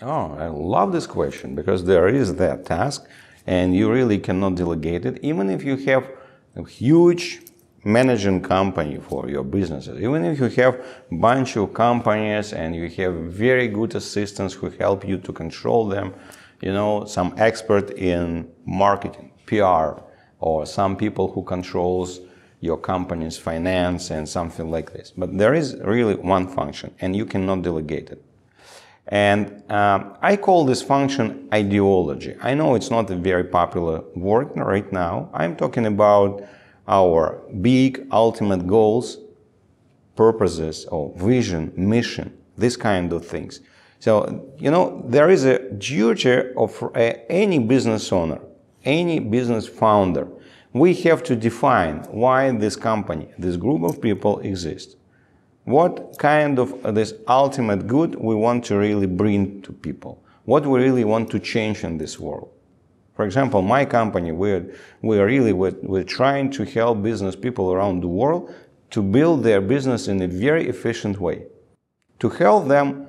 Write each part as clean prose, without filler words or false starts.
Oh, I love this question, because there is that task and you really cannot delegate it, even if you have a huge managing company for your businesses, even if you have a bunch of companies and you have very good assistants who help you to control them, you know, some expert in marketing, PR, or some people who controls your company's finance and something like this. But there is really one function and you cannot delegate it. And I call this function ideology. I know it's not a very popular word right now. I'm talking about our big ultimate goals, purposes or vision, mission, this kind of things. So, you know, there is a duty of any business owner, any business founder. We have to define why this company, this group of people exists. What kind of this ultimate good we want to really bring to people. What we really want to change in this world. For example, my company, we're trying to help business people around the world to build their business in a very efficient way. To help them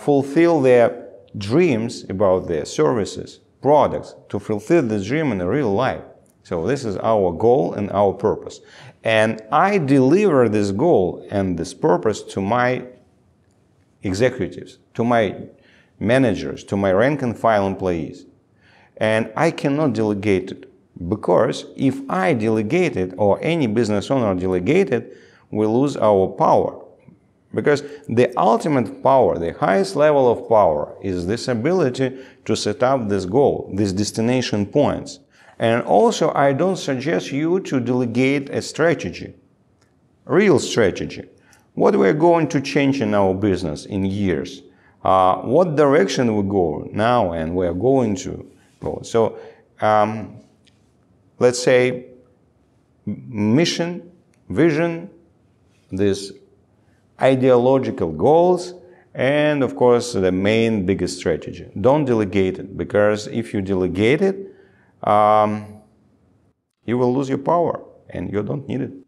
fulfill their dreams about their services, products, to fulfill the dream in real life. So this is our goal and our purpose. And I deliver this goal and this purpose to my executives, to my managers, to my rank and file employees. And I cannot delegate it, because if I delegate it or any business owner delegate it, we lose our power. Because the ultimate power, the highest level of power is this ability to set up this goal, these destination points. And also, I don't suggest you to delegate a strategy, real strategy. What we're going to change in our business in years, what direction we go now and we're going to go. So, let's say mission, vision, these ideological goals, and of course, the main biggest strategy. Don't delegate it, because if you delegate it, you will lose your power and you don't need it.